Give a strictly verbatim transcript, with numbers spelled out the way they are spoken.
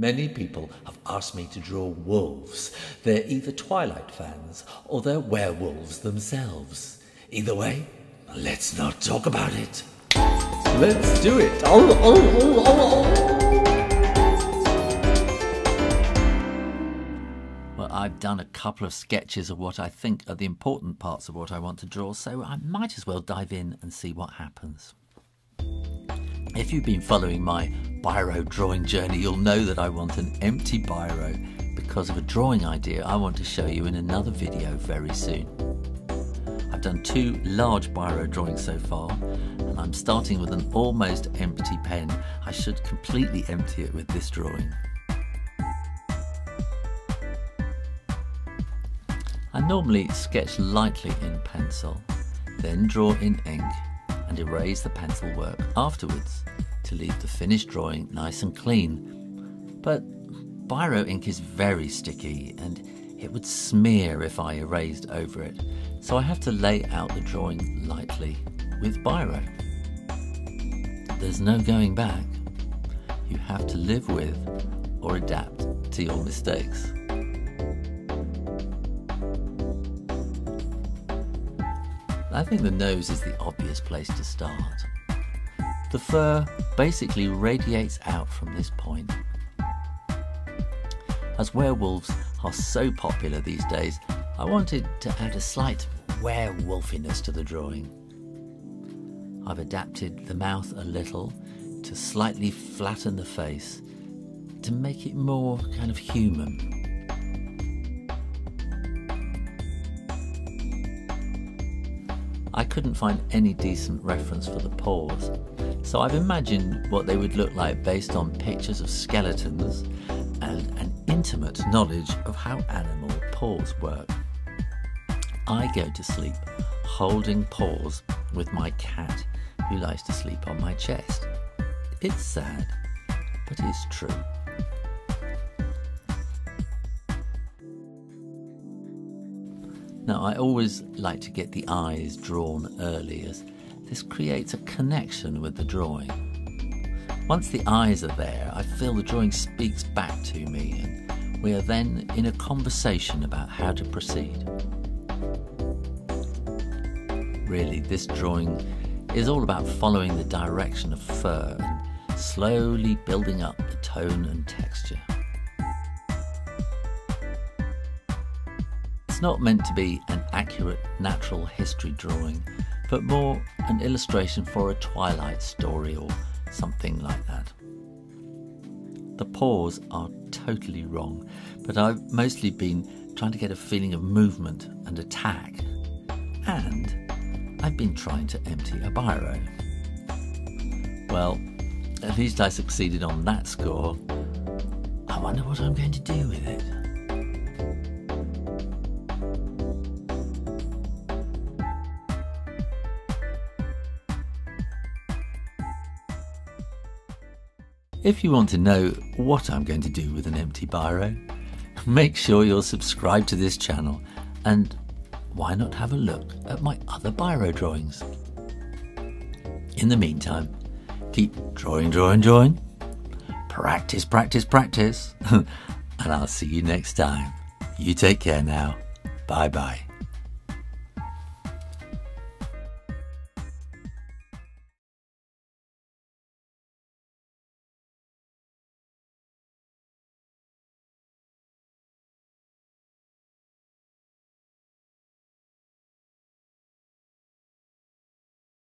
Many people have asked me to draw wolves. They're either Twilight fans or they're werewolves themselves. Either way, let's not talk about it. Let's do it. Oh, oh, oh, oh. Well, I've done a couple of sketches of what I think are the important parts of what I want to draw, so I might as well dive in and see what happens. If you've been following my biro drawing journey, you'll know that I want an empty biro because of a drawing idea I want to show you in another video very soon. I've done two large biro drawings so far, and I'm starting with an almost empty pen. I should completely empty it with this drawing. I normally sketch lightly in pencil, then draw in ink and erase the pencil work afterwards to leave the finished drawing nice and clean. But biro ink is very sticky and it would smear if I erased over it, so I have to lay out the drawing lightly with biro. There's no going back. You have to live with or adapt to your mistakes. I think the nose is the obvious place to start. The fur basically radiates out from this point. As werewolves are so popular these days, I wanted to add a slight werewolfiness to the drawing. I've adapted the mouth a little to slightly flatten the face to make it more kind of human. I couldn't find any decent reference for the paws, so I've imagined what they would look like based on pictures of skeletons and an intimate knowledge of how animal paws work. I go to sleep holding paws with my cat, who lies to sleep on my chest. It's sad, but it's true. Now, I always like to get the eyes drawn early, as this creates a connection with the drawing. Once the eyes are there, I feel the drawing speaks back to me, and we are then in a conversation about how to proceed. Really, this drawing is all about following the direction of fur and slowly building up the tone and texture. It's not meant to be an accurate natural history drawing, but more an illustration for a Twilight story or something like that. The paws are totally wrong, but I've mostly been trying to get a feeling of movement and attack, and I've been trying to empty a biro. Well, at least I succeeded on that score. I wonder what I'm going to do with it. If you want to know what I'm going to do with an empty biro, make sure you're subscribed to this channel, and why not have a look at my other biro drawings? In the meantime, keep drawing, drawing, drawing, practice, practice, practice, and I'll see you next time. You take care now. Bye-bye.